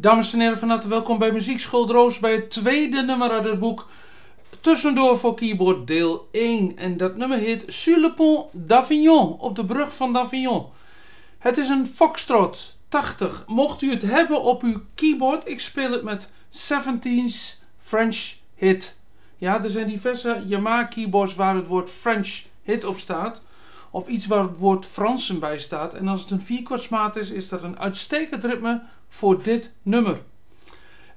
Dames en heren, van harte welkom bij Muziekschool De Roos bij het tweede nummer uit het boek Tussendoor voor Keyboard deel 1. En dat nummer heet Sur le pont d'Avignon, op de brug van d'Avignon. Het is een foxtrot 80. Mocht u het hebben op uw keyboard, ik speel het met 17's French Hit. Ja, er zijn diverse Yamaha keyboards waar het woord French Hit op staat. Of iets waar het woord Fransen bij staat. En als het een vierkwartsmaat is, is dat een uitstekend ritme voor dit nummer.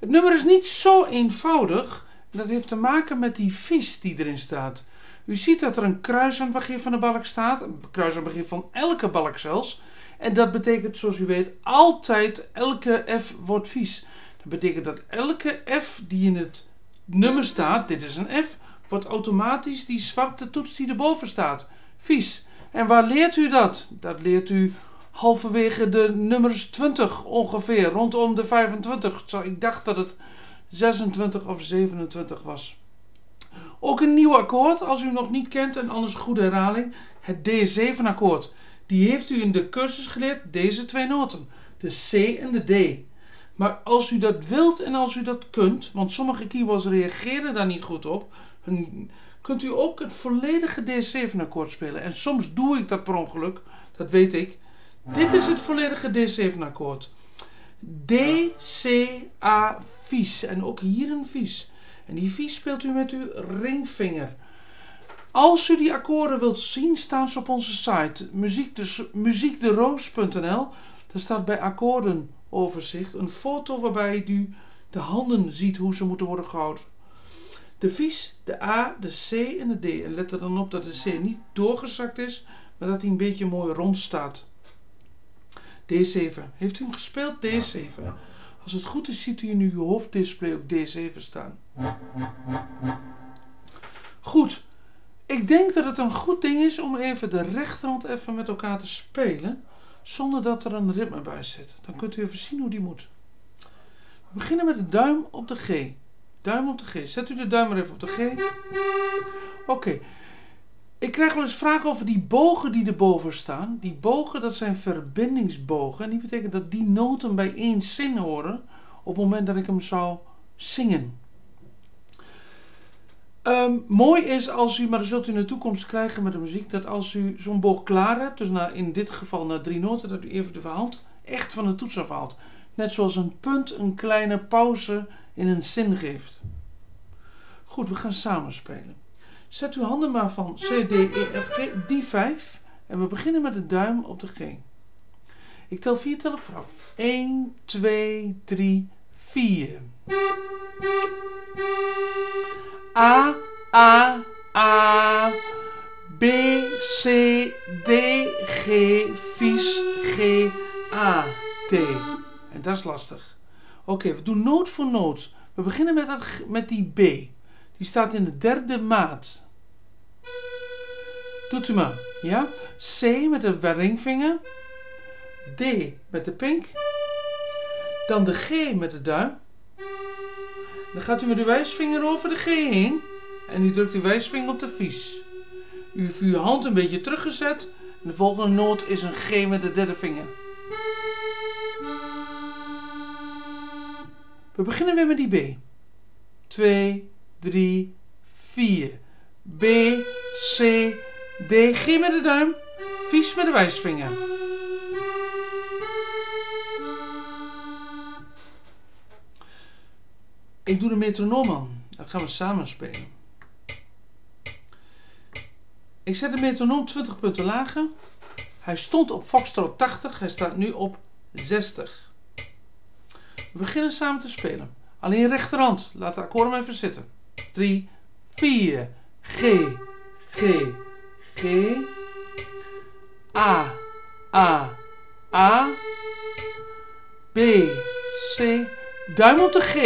Het nummer is niet zo eenvoudig. Dat heeft te maken met die vis die erin staat. U ziet dat er een kruis aan het begin van de balk staat. Een kruis aan het begin van elke balk zelfs. En dat betekent, zoals u weet, altijd elke F wordt vies. Dat betekent dat elke F die in het nummer staat, dit is een F, wordt automatisch die zwarte toets die erboven staat vies. En waar leert u dat? Dat leert u halverwege de nummers 20 ongeveer, rondom de 25. Ik dacht dat het 26 of 27 was. Ook een nieuw akkoord, als u hem nog niet kent, en anders goede herhaling, het D7-akkoord. Die heeft u in de cursus geleerd, deze twee noten, de C en de D. Maar als u dat wilt en als u dat kunt, want sommige keyboards reageren daar niet goed op, kunt u ook het volledige D7-akkoord spelen. En soms doe ik dat per ongeluk, dat weet ik. Dit is het volledige D7-akkoord. D, C, A, vies. En ook hier een vies. En die vies speelt u met uw ringvinger. Als u die akkoorden wilt zien, staan ze op onze site. muziekderoos.nl. Daar staat bij akkoordenoverzicht een foto waarbij u de handen ziet hoe ze moeten worden gehouden. De vies, de A, de C en de D. En let er dan op dat de C niet doorgezakt is, maar dat hij een beetje mooi rond staat. D7. Heeft u hem gespeeld? D7. Als het goed is, ziet u in uw hoofddisplay ook D7 staan. Goed. Ik denk dat het een goed ding is om even de rechterhand even met elkaar te spelen, zonder dat er een ritme bij zit. Dan kunt u even zien hoe die moet. We beginnen met de duim op de G. Duim op de G. Zet u de duim maar even op de G. Oké. Ik krijg wel eens vragen over die bogen die erboven staan. Die bogen, dat zijn verbindingsbogen. En die betekent dat die noten bij één zin horen op het moment dat ik hem zou zingen. Mooi is als u, maar dat zult u in de toekomst krijgen met de muziek, dat als u zo'n boog klaar hebt, dus in dit geval na drie noten, dat u even de hand echt van de toets afhaalt. Net zoals een punt een kleine pauze in een zin geeft. Goed, we gaan samen spelen. Zet uw handen maar van C, D, E, F, G, die 5. En we beginnen met de duim op de G. Ik tel 4 tellen vooraf. 1, 2, 3, 4. A, A, A. B, C, D, G, vies, G, A, T. En dat is lastig. Oké, we doen noot voor noot. We beginnen met die B. Die staat in de derde maat. Doet u maar. Ja? C met de ringvinger. D met de pink. Dan de G met de duim. Dan gaat u met uw wijsvinger over de G heen. En u drukt uw wijsvinger op de vies. U heeft uw hand een beetje teruggezet. En de volgende noot is een G met de derde vinger. We beginnen weer met die B. 2, 3, 4. B, C, D, G met de duim. Vies met de wijsvinger. Ik doe de metronoom aan. Dan gaan we samen spelen. Ik zet de metronoom 20 punten lager. Hij stond op foxtrot 80. Hij staat nu op 60. We beginnen samen te spelen. Alleen rechterhand. Laat de akkoord maar even zitten. 3, 4. G, G, G. A, A, A. B, C. Duim op de G.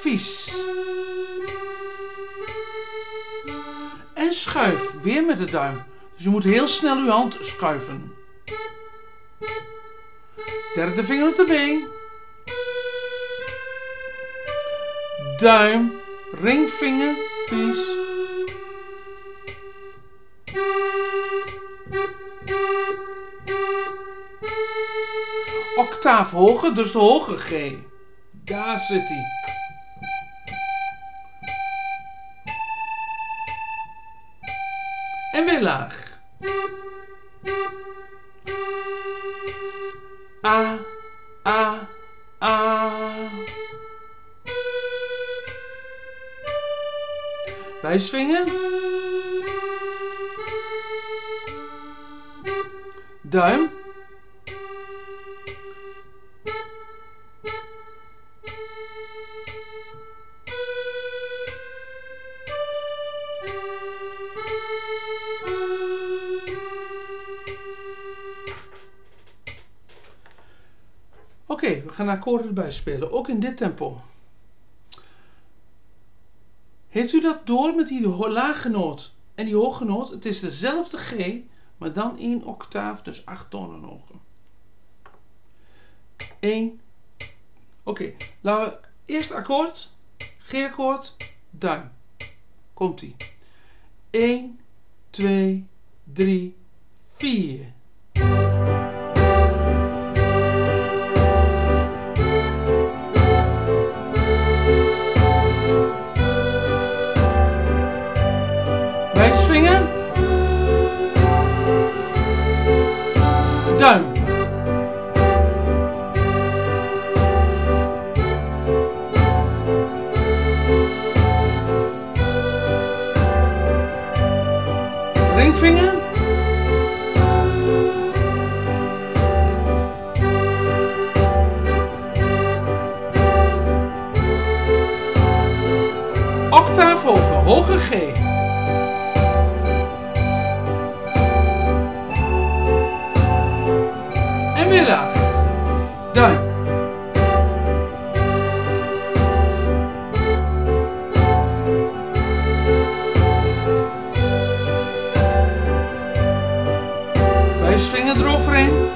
Vies. En schuif. Weer met de duim. Dus u moet heel snel uw hand schuiven. Derde vinger op de B. Duim, ringvinger, vies. octaaf hoger, dus de hoge G. Daar zit hij. En weer laag. A, A, A. Wij swingen. Duim. Oké, we gaan akkoorden erbij spelen, ook in dit tempo. Heeft u dat door met die lage noot en die hoge noot? Het is dezelfde G, maar dan 1 octaaf, dus 8 tonen hoger. 1. Oké, laten we eerst akkoord, G-akkoord, duim. Komt-ie. 1, 2, 3, 4. Swingen. Duim. Ringvinger. Octaaf hoger, hoge G. Duim. Wij swingen eroverheen.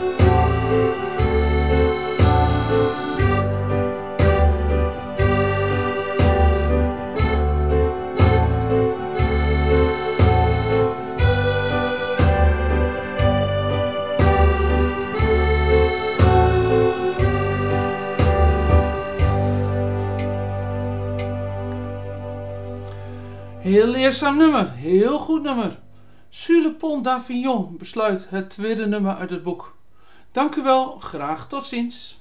Heel leerzaam nummer, heel goed nummer. Sur le pont d'Avignon besluit het tweede nummer uit het boek. Dank u wel, graag tot ziens.